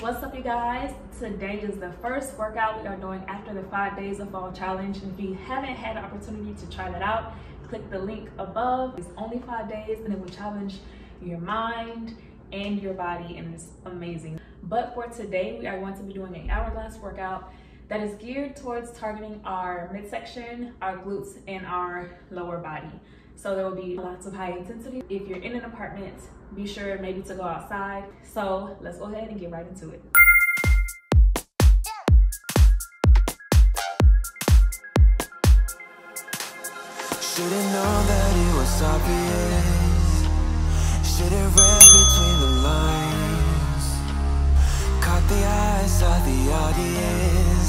What's up, you guys? Today is the first workout we are doing after the 5 days of fall challenge. If you haven't had an opportunity to try that out, click the link above. It's only 5 days and it will challenge your mind and your body, and it's amazing. But for today, we are going to be doing an hourglass workout that is geared towards targeting our midsection, our glutes, and our lower body. So there will be lots of high intensity. If you're in an apartment, be sure maybe to go outside. So let's go ahead and get right into it. Should've known that it was obvious. Should've read between the lines. Caught the eyes of the audience.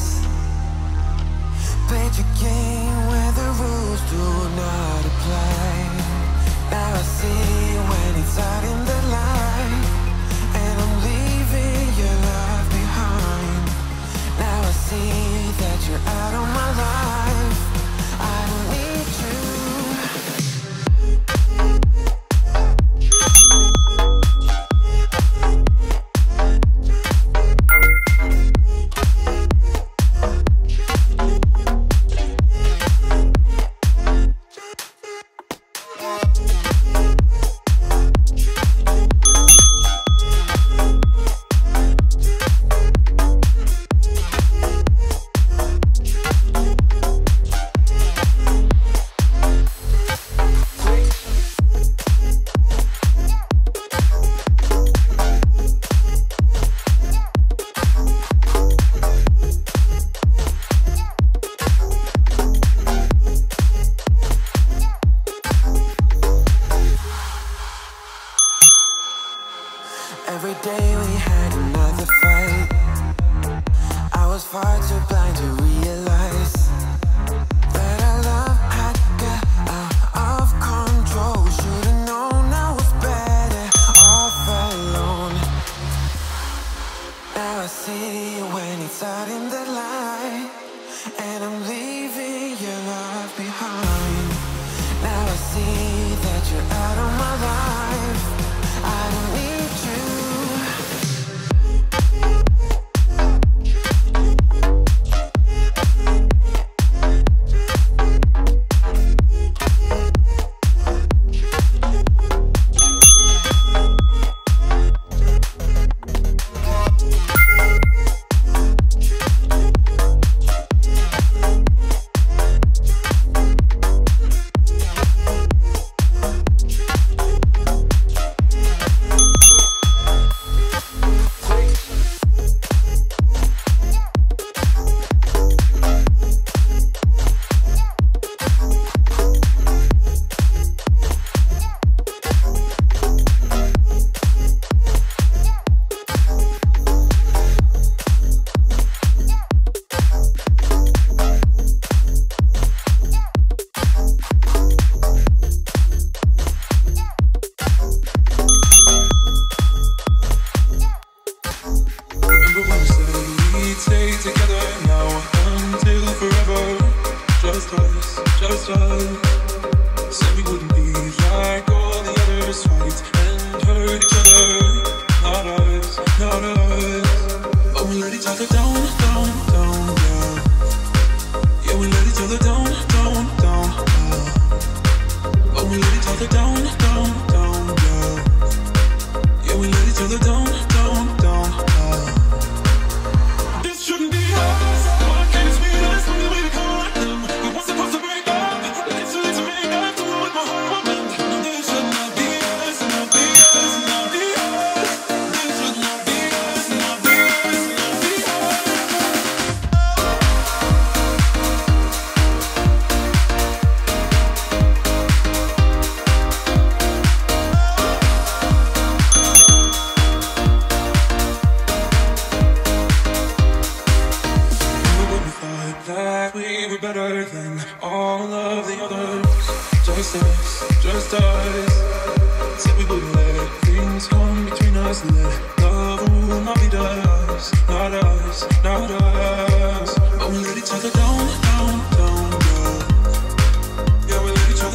Played your game where the rules do not apply. Now I see when it's out in the light, and I'm leaving your love behind. Now I see that you're out of my life. I don't need you.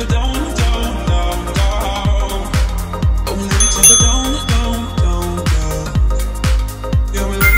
Down, down, down, down. Yeah, we let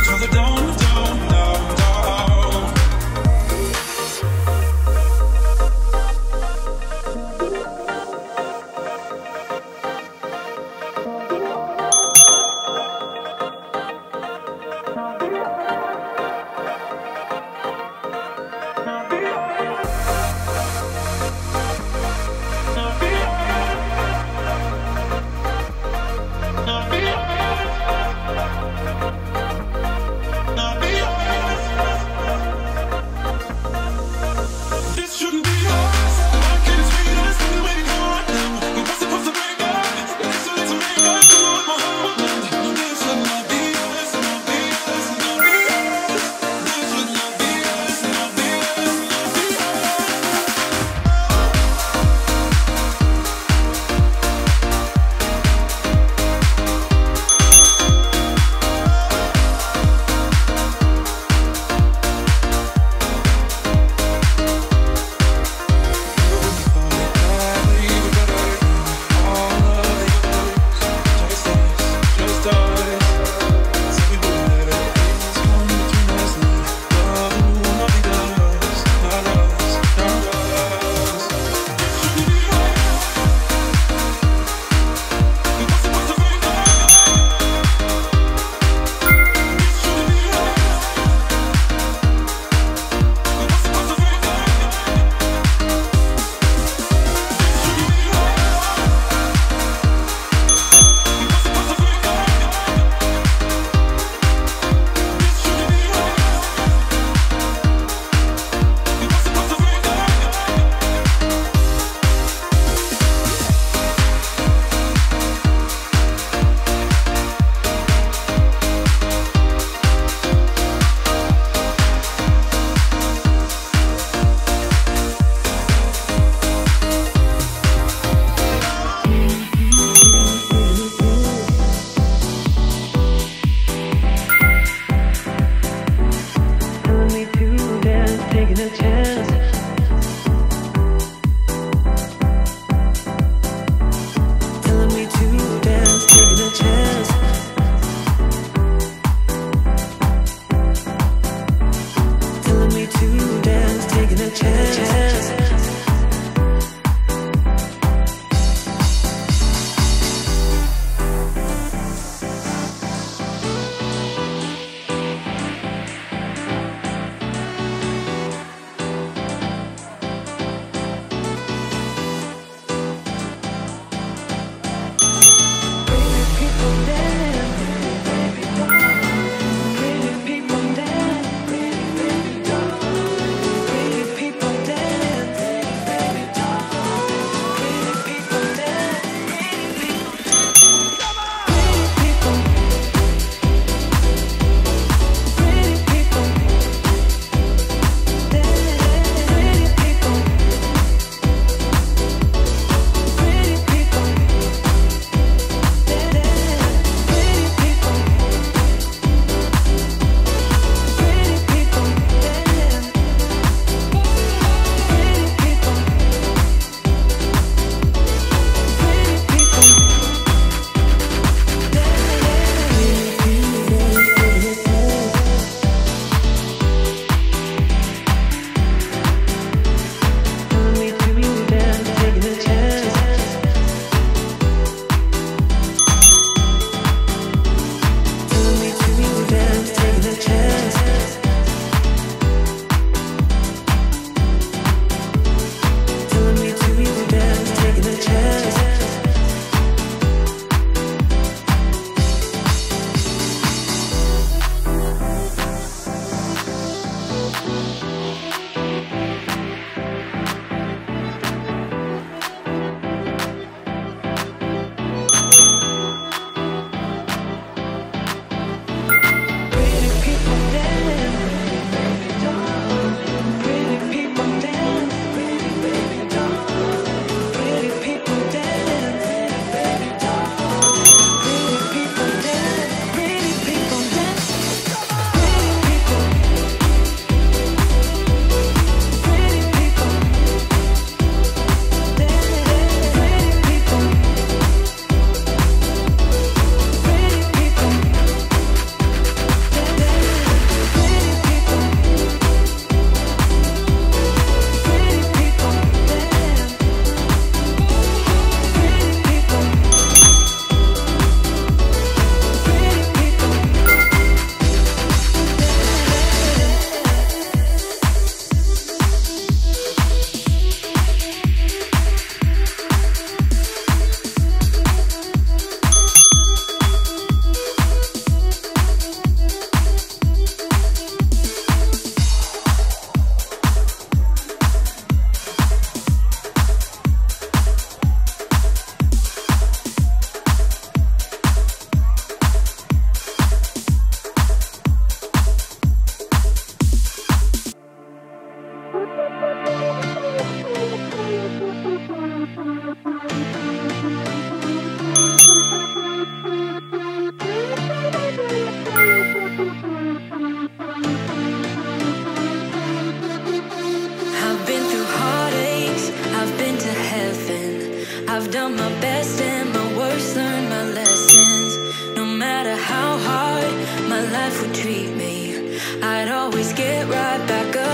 life would treat me, I'd always get right back up.